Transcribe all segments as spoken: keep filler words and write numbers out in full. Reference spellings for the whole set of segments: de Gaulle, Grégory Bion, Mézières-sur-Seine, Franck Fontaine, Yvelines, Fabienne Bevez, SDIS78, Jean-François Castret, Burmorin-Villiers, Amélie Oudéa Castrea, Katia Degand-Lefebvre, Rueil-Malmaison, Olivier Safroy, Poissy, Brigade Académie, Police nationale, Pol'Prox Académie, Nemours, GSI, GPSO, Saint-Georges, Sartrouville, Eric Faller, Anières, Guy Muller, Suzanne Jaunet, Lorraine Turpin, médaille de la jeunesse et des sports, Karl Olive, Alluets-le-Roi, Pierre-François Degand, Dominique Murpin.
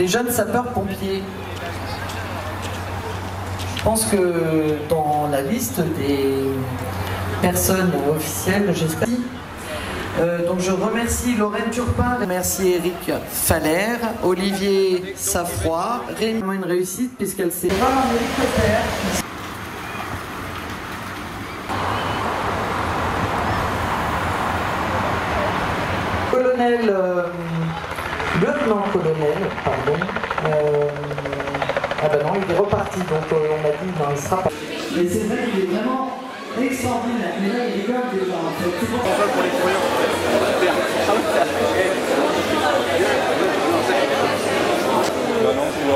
des jeunes sapeurs-pompiers. Je pense que dans la liste des personnes officielles, j'espère. Euh, donc je remercie Lorraine Turpin, remercie Eric Faller, Olivier Safroy, réellement une réussite puisqu'elle s'est rarement faire. Colonel, euh, lieutenant-colonel, pardon, euh, ah ben non, il est reparti, donc euh, on a dit, non, il sera pas. Mais c'est vrai qu'il est vraiment extraordinaire, mais là il est comme déjà, en fait. C'est pour ça pour les croyants, on va faire.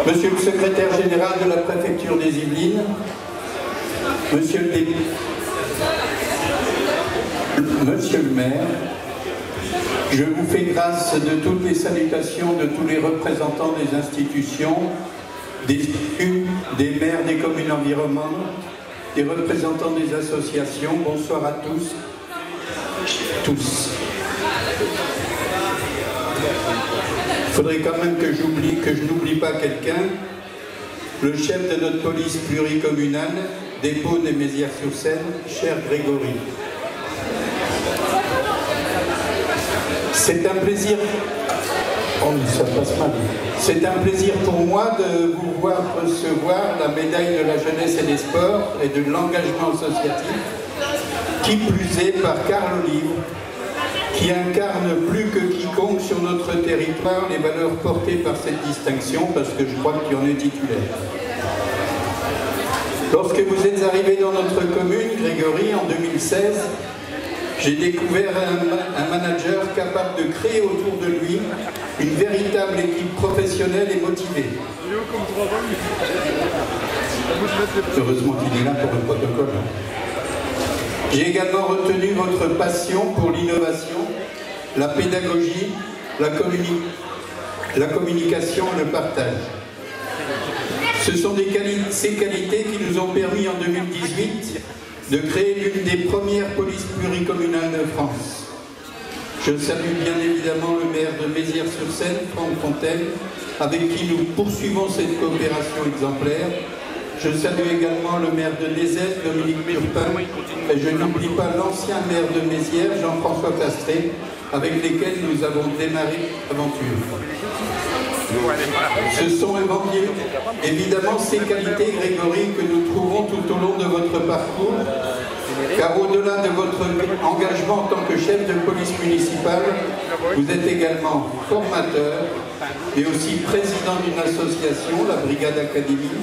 Monsieur le secrétaire général de la préfecture des Yvelines, monsieur le député, monsieur le maire, je vous fais grâce de toutes les salutations de tous les représentants des institutions, des élus, des maires des communes environnantes, des représentants des associations. Bonsoir à tous. Tous. Il faudrait quand même que j'oublie, que je n'oublie pas quelqu'un. Le chef de notre police pluricommunale, dépôt des Mézières-sur-Seine, cher Grégory. C'est un plaisir. Oh, ça passe mal. C'est un plaisir pour moi de vous voir recevoir la médaille de la jeunesse et des sports et de l'engagement associatif, qui plus est par Karl Olive, qui incarne plus que quiconque sur notre territoire les valeurs portées par cette distinction, parce que je crois que tu en es titulaire. Lorsque vous êtes arrivé dans notre commune, Grégory, en deux mille seize, j'ai découvert un, un manager capable de créer autour de lui une véritable équipe professionnelle et motivée. Heureusement qu'il est là pour le protocole. J'ai également retenu votre passion pour l'innovation, la pédagogie, la, communi la communication et le partage. Ce sont des quali ces qualités qui nous ont permis en deux mille dix-huit de créer l'une des premières polices pluricommunales de France. Je salue bien évidemment le maire de Mézières-sur-Seine, Franck Fontaine, avec qui nous poursuivons cette coopération exemplaire. Je salue également le maire de Nézette, Dominique Murpin, et je n'oublie pas l'ancien maire de Mézières, Jean-François Castret, avec lesquels nous avons démarré l'aventure. Ce sont évidemment ces qualités, Grégory, que nous trouvons tout au long de votre parcours, car au-delà de votre engagement en tant que chef de police municipale, vous êtes également formateur et aussi président d'une association, la Brigade Académie,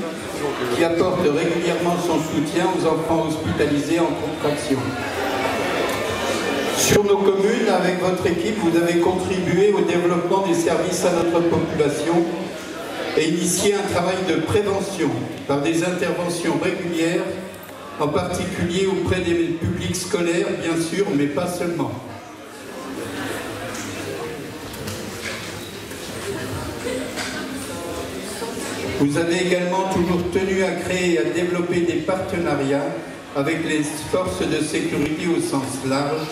qui apporte régulièrement son soutien aux enfants hospitalisés en contraction. Sur nos communes, avec votre équipe, vous avez contribué au développement des services à notre population et initié un travail de prévention par des interventions régulières, en particulier auprès des publics scolaires, bien sûr, mais pas seulement. Vous avez également toujours tenu à créer et à développer des partenariats avec les forces de sécurité au sens large,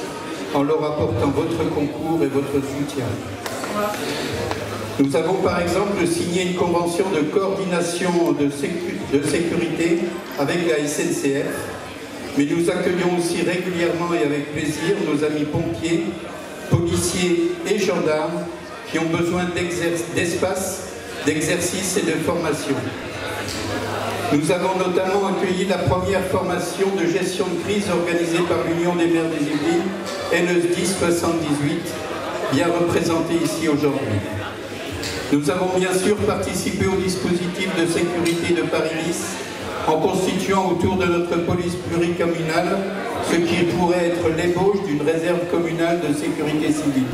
en leur apportant votre concours et votre soutien. Nous avons par exemple signé une convention de coordination de, sécu de sécurité avec la S N C F, mais nous accueillons aussi régulièrement et avec plaisir nos amis pompiers, policiers et gendarmes qui ont besoin d'espace, d'exercice et de formation. Nous avons notamment accueilli la première formation de gestion de crise organisée par l'Union des maires des Yvelines et le S D I S soixante-dix-huit, bien représenté ici aujourd'hui. Nous avons bien sûr participé au dispositif de sécurité de Paris-Nice en constituant autour de notre police pluricommunale ce qui pourrait être l'ébauche d'une réserve communale de sécurité civile.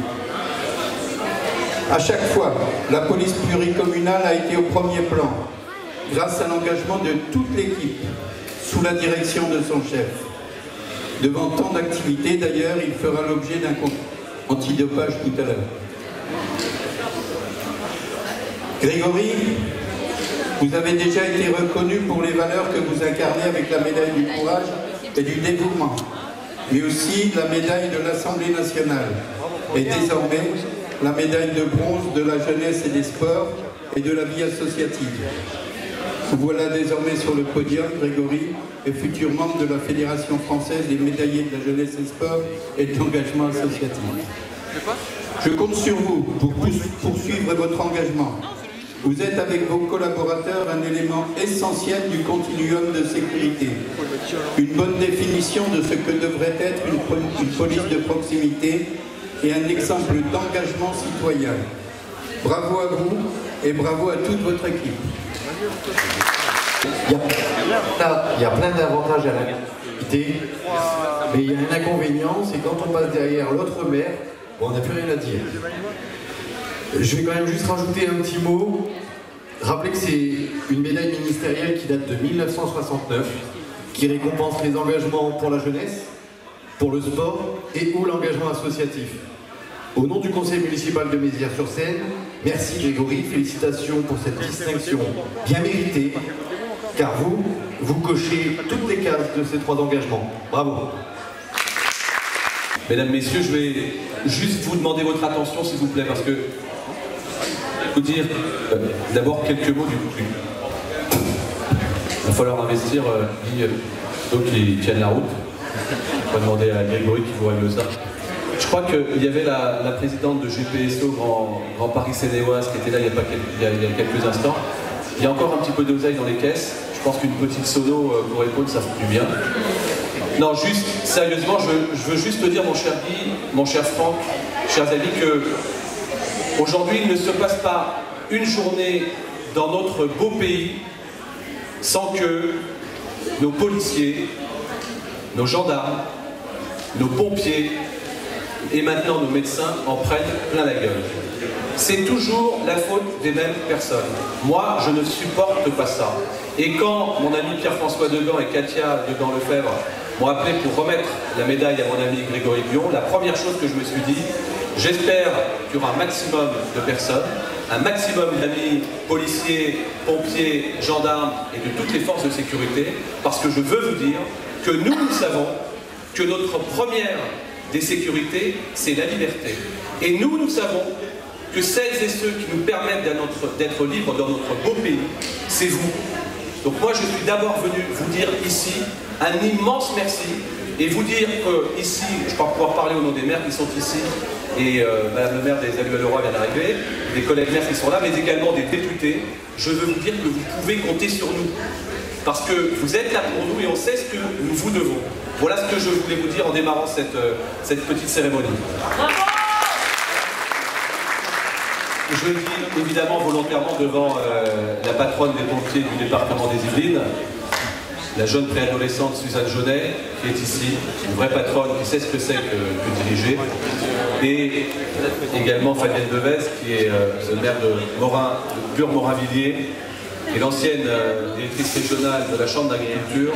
À chaque fois, la police pluricommunale a été au premier plan, grâce à l'engagement de toute l'équipe, sous la direction de son chef. Devant tant d'activités, d'ailleurs, il fera l'objet d'un contrôle antidopage tout à l'heure. Grégory, vous avez déjà été reconnu pour les valeurs que vous incarnez avec la médaille du courage et du dévouement, mais aussi la médaille de l'Assemblée nationale, et désormais la médaille de bronze de la jeunesse et des sports, et de la vie associative. Vous voilà désormais sur le podium, Grégory, et futur membre de la Fédération française des médaillés de la jeunesse et sport et de l'engagement associatif. Je compte sur vous pour poursuivre votre engagement. Vous êtes avec vos collaborateurs un élément essentiel du continuum de sécurité. Une bonne définition de ce que devrait être une police de proximité et un exemple d'engagement citoyen. Bravo à vous et bravo à toute votre équipe. Il y a plein d'avantages à la qualité, mais il y a un inconvénient, c'est quand on passe derrière l'autre maire, bon, on n'a plus rien à dire. Je vais quand même juste rajouter un petit mot, rappeler que c'est une médaille ministérielle qui date de mille neuf cent soixante-neuf, qui récompense les engagements pour la jeunesse, pour le sport et ou l'engagement associatif. Au nom du conseil municipal de Mézières-sur-Seine, merci Grégory, félicitations pour cette distinction bien méritée, car vous, vous cochez toutes les cases de ces trois engagements. Bravo. Mesdames, Messieurs, je vais juste vous demander votre attention, s'il vous plaît, parce que je vais vous dire euh, d'abord quelques mots du coup. Il va falloir investir, euh, donc ils tiennent la route. On va demander à Grégory qui vous règle ça. Je crois qu'il y avait la, la présidente de G P S O Grand, Grand Paris Seine-et-Oise qui était là il y, a pas quelques, il, y a, il y a quelques instants. Il y a encore un petit peu d'oseille dans les caisses. Je pense qu'une petite sono euh, pour épaule, ça fait du bien. Non, juste, sérieusement, je, je veux juste te dire, mon cher Guy, mon cher Franck, chers amis, que aujourd'hui, il ne se passe pas une journée dans notre beau pays sans que nos policiers, nos gendarmes, nos pompiers, et maintenant nos médecins en prennent plein la gueule. C'est toujours la faute des mêmes personnes. Moi, je ne supporte pas ça. Et quand mon ami Pierre-François Degand et Katia Degand-Lefebvre m'ont appelé pour remettre la médaille à mon ami Grégory Bion, la première chose que je me suis dit, j'espère qu'il y aura un maximum de personnes, un maximum d'amis policiers, pompiers, gendarmes et de toutes les forces de sécurité, parce que je veux vous dire que nous, nous savons que notre première des sécurités, c'est la liberté. Et nous, nous savons que celles et ceux qui nous permettent d'être libres dans notre beau pays, c'est vous. Donc moi, je suis d'abord venu vous dire ici un immense merci et vous dire que ici, je crois pouvoir parler au nom des maires qui sont ici et euh, Madame le maire des Alluets-le-Roi vient d'arriver, des collègues maires qui sont là, mais également des députés. Je veux vous dire que vous pouvez compter sur nous. Parce que vous êtes là pour nous et on sait ce que nous vous devons. Voilà ce que je voulais vous dire en démarrant cette, cette petite cérémonie. Bravo. Je le dis évidemment volontairement devant euh, la patronne des pompiers du département des Yvelines, la jeune préadolescente Suzanne Jaunet, qui est ici, une vraie patronne qui sait ce que c'est que, que diriger, et également Fabienne Bevez, qui est euh, maire de, de Burmorin-Villiers, et l'ancienne euh, directrice régionale de la Chambre d'agriculture.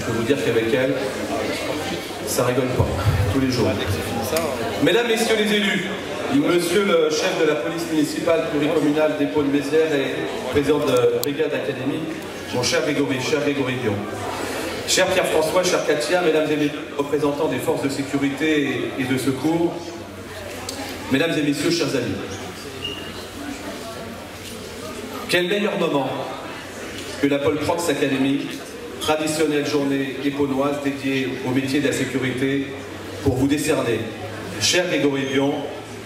Je peux vous dire qu'avec elle, ça rigole pas, tous les jours. Mesdames, Messieurs les élus, Monsieur le chef de la police municipale pluricommunale des Pôles de Mézières et président de Brigade Académie, mon cher Grégory, cher Grégory Bion, cher Pierre-François, cher Katia, Mesdames et Messieurs, représentants des forces de sécurité et de secours, Mesdames et Messieurs, chers amis, quel meilleur moment que la Pol'Prox Académie, traditionnelle journée épaunoise dédiée au métier de la sécurité, pour vous décerner, cher Grégory Bion,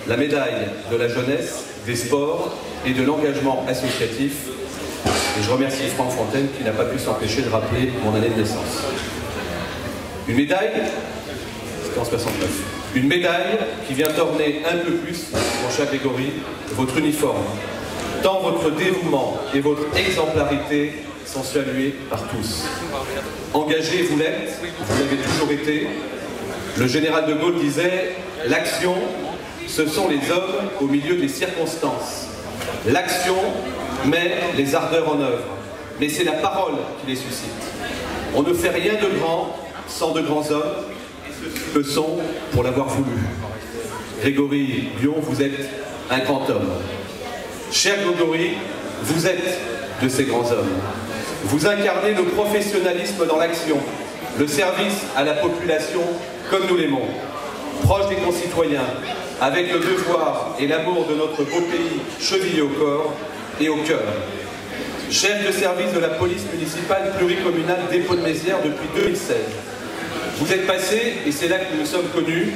la médaille de la jeunesse, des sports et de l'engagement associatif. Et je remercie Franck Fontaine qui n'a pas pu s'empêcher de rappeler mon année de naissance. Une médaille, c'était en soixante-neuf, une médaille qui vient orner un peu plus, mon cher Grégory, votre uniforme. Tant votre dévouement et votre exemplarité sont salués par tous. Engagés, vous l'êtes, vous l'avez toujours été. Le général de Gaulle disait « L'action, ce sont les hommes au milieu des circonstances. L'action met les ardeurs en œuvre, mais c'est la parole qui les suscite. On ne fait rien de grand sans de grands hommes, que sont pour l'avoir voulu. » Grégory Bion, vous êtes un grand homme. Cher Grégory, vous êtes de ces grands hommes. Vous incarnez le professionnalisme dans l'action, le service à la population comme nous l'aimons, proche des concitoyens, avec le devoir et l'amour de notre beau pays chevillé au corps, et au cœur. Chef de service de la police municipale pluricommunale dépôt de Mézières depuis deux mille seize. Vous êtes passé, et c'est là que nous nous sommes connus,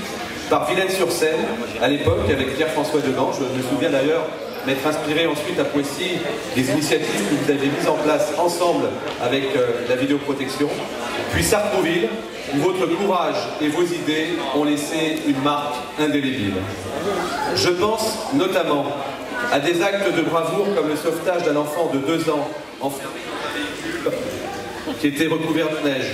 par Yvelines-sur-Seine, à l'époque, avec Pierre-François Degand. Je me souviens d'ailleurs m'être inspiré ensuite à Poissy des initiatives que vous avez mises en place ensemble avec euh, la vidéoprotection. Puis Sartrouville, où votre courage et vos idées ont laissé une marque indélébile. Je pense notamment à des actes de bravoure comme le sauvetage d'un enfant de deux ans enfermé dans un véhicule qui était recouvert de neige,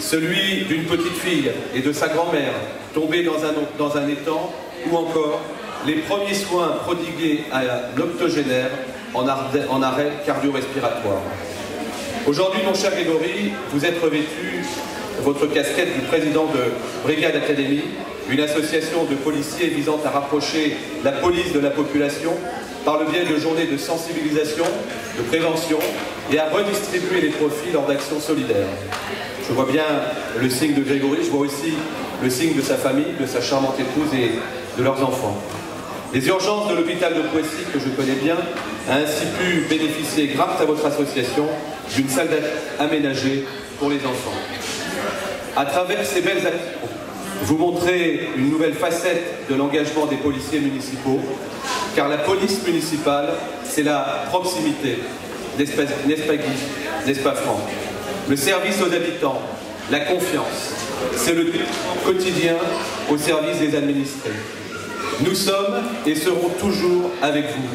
celui d'une petite fille et de sa grand-mère tombée dans un, dans un étang, ou encore les premiers soins prodigués à l'octogénaire en, en arrêt cardio-respiratoire. Aujourd'hui, mon cher Grégory, vous êtes revêtu votre casquette du président de Brigade Académie, une association de policiers visant à rapprocher la police de la population par le biais de journées de sensibilisation, de prévention et à redistribuer les profits lors d'actions solidaires. Je vois bien le signe de Grégory, je vois aussi le signe de sa famille, de sa charmante épouse et de leurs enfants. Les urgences de l'hôpital de Poissy, que je connais bien, a ainsi pu bénéficier, grâce à votre association, d'une salle aménagée pour les enfants. À travers ces belles actions, vous montrez une nouvelle facette de l'engagement des policiers municipaux, car la police municipale, c'est la proximité, n'est-ce pas, n'est-ce pas Franck ? Le service aux habitants, la confiance, c'est le quotidien au service des administrés. Nous sommes et serons toujours avec vous.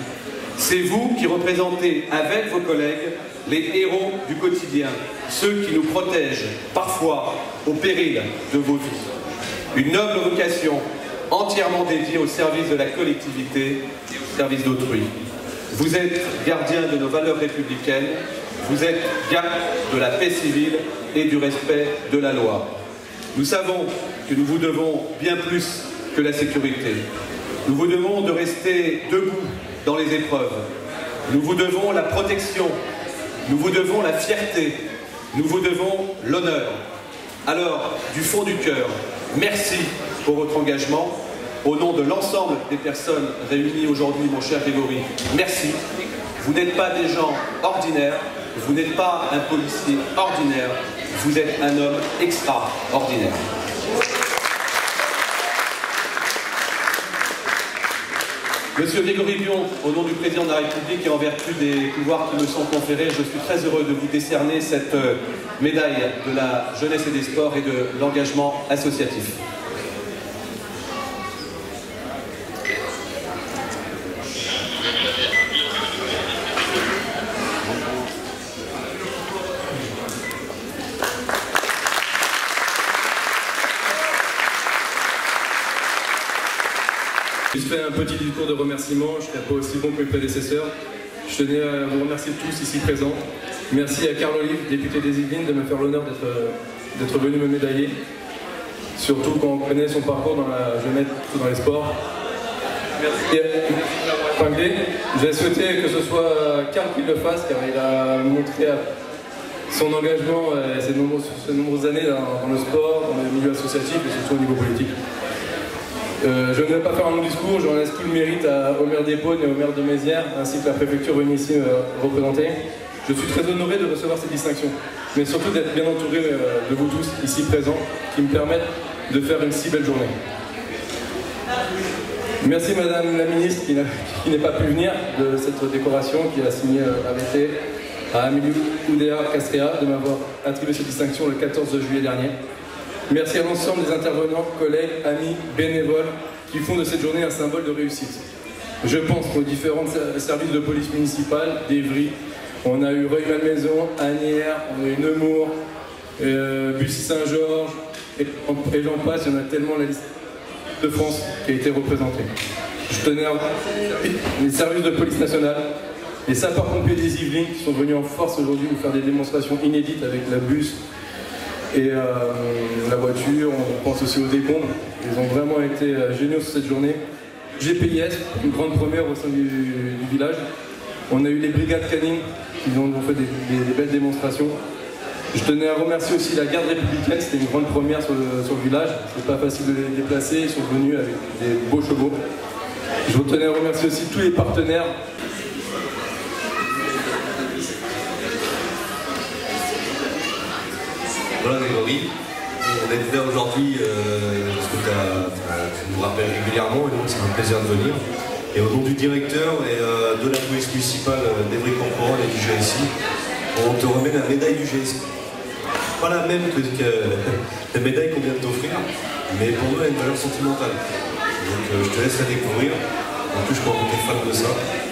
C'est vous qui représentez avec vos collègues les héros du quotidien, ceux qui nous protègent parfois au péril de vos vies. Une noble vocation entièrement dédiée au service de la collectivité et au service d'autrui. Vous êtes gardien de nos valeurs républicaines, vous êtes garde de la paix civile et du respect de la loi. Nous savons que nous vous devons bien plus que la sécurité. Nous vous devons de rester debout dans les épreuves. Nous vous devons la protection. Nous vous devons la fierté. Nous vous devons l'honneur. Alors, du fond du cœur, merci pour votre engagement. Au nom de l'ensemble des personnes réunies aujourd'hui, mon cher Grégory, merci. Vous n'êtes pas des gens ordinaires, vous n'êtes pas un policier ordinaire, vous êtes un homme extraordinaire. Monsieur Grégory Bion, au nom du Président de la République et en vertu des pouvoirs qui me sont conférés, je suis très heureux de vous décerner cette médaille de la jeunesse et des sports et de l'engagement associatif. Je fais un petit discours de remerciement, je ne serais pas aussi bon que mes prédécesseurs. Je tenais à vous remercier tous ici présents. Merci à Karl Olive, député des Yvelines, de me faire l'honneur d'être venu me médailler. Surtout quand on connaît son parcours dans la jeunesse ou dans les sports. Merci. Et, j'ai souhaité que ce soit Karl qui le fasse, car il a montré son engagement ces nombreuses, ces nombreuses années dans le sport, dans le milieu associatif et surtout au niveau politique. Euh, je ne vais pas faire un long discours, j'en laisse tout le mérite à, au maire d'Épône et au maire de Mézières, ainsi que la préfecture venue ici euh, représentée. Je suis très honoré de recevoir ces distinctions, mais surtout d'être bien entouré euh, de vous tous ici présents, qui me permettent de faire une si belle journée. Merci Madame la Ministre qui n'est pas pu venir de cette décoration, qui a signé euh, arrêté à Amélie Oudéa Castrea de m'avoir attribué cette distinction le quatorze juillet dernier. Merci à l'ensemble des intervenants, collègues, amis, bénévoles qui font de cette journée un symbole de réussite. Je pense aux différents services de police municipale d'Evry. On a eu Rueil-Malmaison, Anières, on a eu Nemours, euh, Saint-Georges, et, et j'en passe, il y en a tellement la liste de France qui a été représentée. Je tenais à les services de police nationale, les sapeurs-pompiers des Yvelines qui sont venus en force aujourd'hui nous faire des démonstrations inédites avec la bus, et euh, la voiture, on pense aussi aux décombres, ils ont vraiment été géniaux sur cette journée. G P S, une grande première au sein du, du village. On a eu les brigades canines qui nous ont fait des, des, des belles démonstrations. Je tenais à remercier aussi la garde républicaine, c'était une grande première sur le, sur le village. C'est pas facile de les déplacer, ils sont venus avec des beaux chevaux. Je tenais à remercier aussi tous les partenaires. Voilà Grégory, on est là aujourd'hui euh, parce que tu nous rappelles régulièrement et donc c'est un plaisir de venir. Et au nom du directeur et euh, de la police municipale d'Evry-Camporol et du G S I, on te remet la médaille du G S I. Pas la même que euh, la médaille qu'on vient de t'offrir, mais pour nous elle a une valeur sentimentale. Donc euh, je te laisse la découvrir. En plus je crois que tu es fan de ça.